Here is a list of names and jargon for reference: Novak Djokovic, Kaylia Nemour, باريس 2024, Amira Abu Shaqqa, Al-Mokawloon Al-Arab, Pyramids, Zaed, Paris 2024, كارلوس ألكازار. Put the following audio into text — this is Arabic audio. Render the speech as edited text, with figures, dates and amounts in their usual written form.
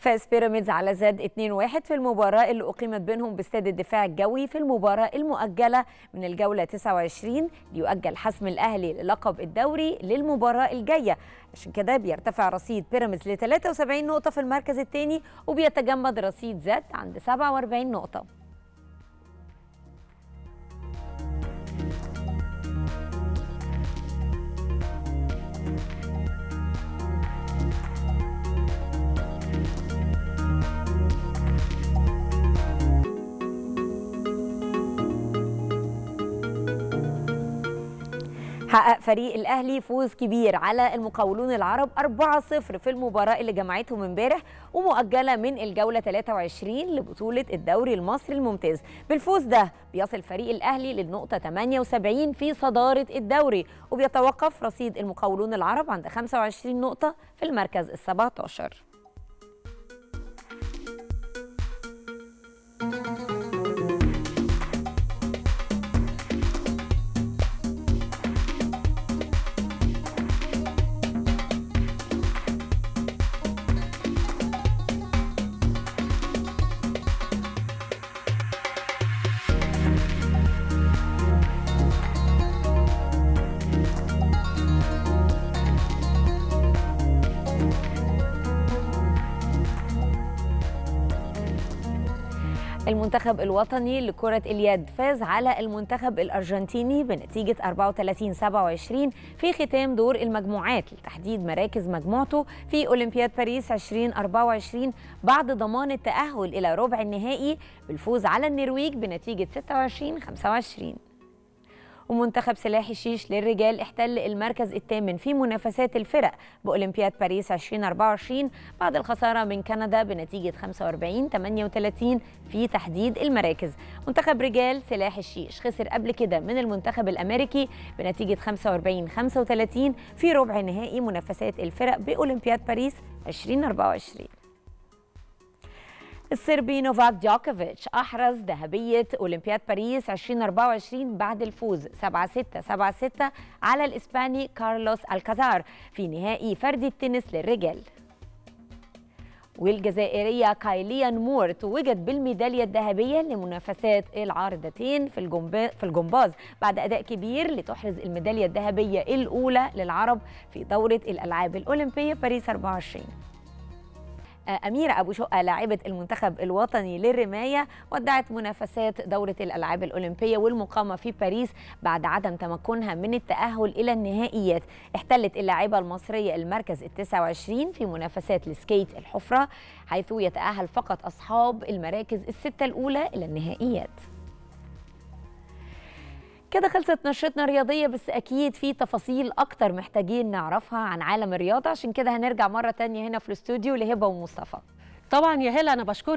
فاز بيراميدز على زاد 2-1 في المباراة اللي أقيمت بينهم باستاد الدفاع الجوي في المباراة المؤجلة من الجولة 29 ليؤجل حسم الأهلي للقب الدوري للمباراة الجاية. عشان كده بيرتفع رصيد بيراميدز ل 73 نقطة في المركز الثاني، وبيتجمد رصيد زاد عند 47 نقطة. حقق فريق الأهلي فوز كبير على المقاولون العرب 4-0 في المباراة اللي جمعتهم امبارح ومؤجلة من الجولة 23 لبطولة الدوري المصري الممتاز. بالفوز ده بيصل فريق الأهلي للنقطة 78 في صدارة الدوري، وبيتوقف رصيد المقاولون العرب عند 25 نقطة في المركز ال17. المنتخب الوطني لكرة اليد فاز على المنتخب الأرجنتيني بنتيجة 34-27 في ختام دور المجموعات لتحديد مراكز مجموعته في أولمبياد باريس 2024 بعد ضمان التأهل إلى ربع النهائي بالفوز على النرويج بنتيجة 26-25. ومنتخب سلاح الشيش للرجال احتل المركز الثامن في منافسات الفرق بأولمبياد باريس 2024 بعد الخسارة من كندا بنتيجة 45-38 في تحديد المراكز. منتخب رجال سلاح الشيش خسر قبل كده من المنتخب الأمريكي بنتيجة 45-35 في ربع نهائي منافسات الفرق بأولمبياد باريس 2024. الصربي نوفاك ديوكوفيتش أحرز ذهبية أولمبياد باريس 2024 بعد الفوز 7-6 على الإسباني كارلوس ألكازار في نهائي فردي التنس للرجال. والجزائرية كايليا نمور توجت بالميدالية الذهبية لمنافسات العارضتين في الجمباز بعد أداء كبير لتحرز الميدالية الذهبية الأولى للعرب في دورة الألعاب الأولمبية باريس 24. أميرة أبو شقة لاعبة المنتخب الوطني للرماية ودعت منافسات دورة الألعاب الأولمبية والمقامة في باريس بعد عدم تمكنها من التأهل إلى النهائيات. احتلت اللاعبة المصرية المركز ال29 في منافسات السكيت الحفرة، حيث يتأهل فقط أصحاب المراكز ال6 الأولى إلى النهائيات. كده خلصت نشرتنا الرياضية، بس أكيد في تفاصيل أكتر محتاجين نعرفها عن عالم الرياضة، عشان كده هنرجع مرة تانية هنا في الاستوديو لهبة ومصطفى. طبعا يا هلا أنا بشكرك.